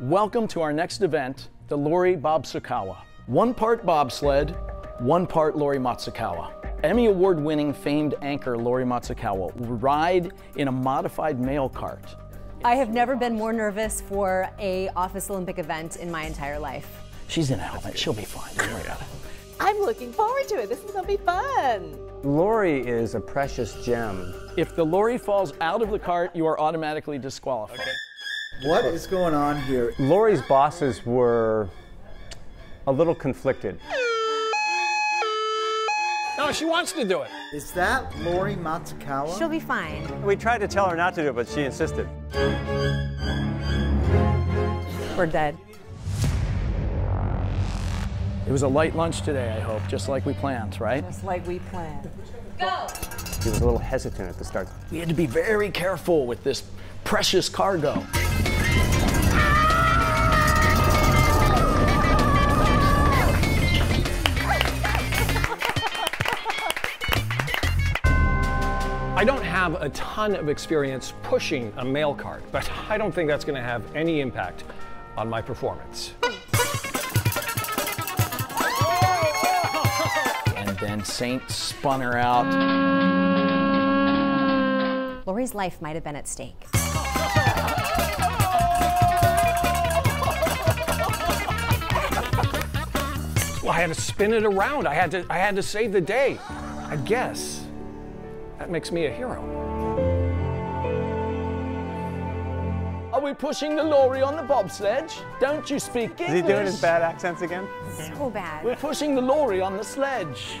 Welcome to our next event, the Lori Matsukawa. One part bobsled, one part Lori Matsukawa. Emmy Award-winning famed anchor Lori Matsukawa will ride in a modified mail cart. I have never been more nervous for a office Olympic event in my entire life. She's in a helmet, she'll be fine, don't worry about it. I'm looking forward to it, this is gonna be fun. Lori is a precious gem. If the Lori falls out of the cart, you are automatically disqualified. Okay. What is going on here? Lori's bosses were a little conflicted. No, she wants to do it. Is that Lori Matsukawa? She'll be fine. We tried to tell her not to do it, but she insisted. We're dead. It was a light lunch today, I hope, just like we planned, right? Just like we planned. Go! He was a little hesitant at the start. We had to be very careful with this precious cargo. I don't have a ton of experience pushing a mail cart, but I don't think that's going to have any impact on my performance. And then Saint spun her out. Lori's life might have been at stake. Well, I had to spin it around. I had to save the day, I guess. That makes me a hero. Are we pushing the lorry on the bobsled? Don't you speak English? Is he doing his bad accents again? So bad. We're pushing the lorry on the sledge.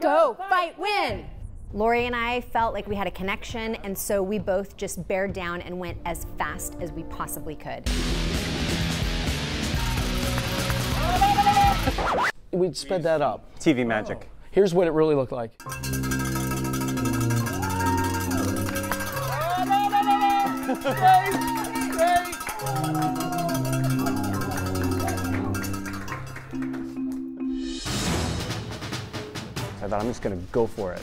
Go, fight, win! Lori and I felt like we had a connection, and so we both just bared down and went as fast as we possibly could. We'd sped that up. TV magic. Oh. Here's what it really looked like. I thought, I'm just gonna go for it.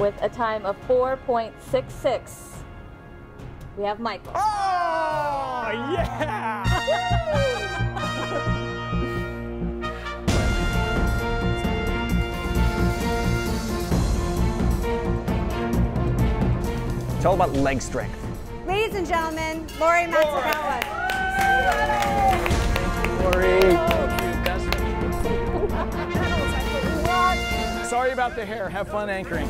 With a time of 4.66, we have Michael. Oh, yeah! It's all about leg strength. Ladies and gentlemen, Lori Matsukawa. Lori. Sorry about the hair. Have fun anchoring.